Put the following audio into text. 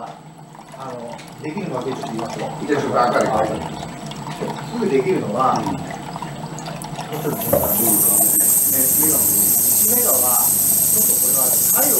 はできるのは別に言いますよ。いいでしょうか。すぐできるのは、1メガはちょっとこれは太陽を。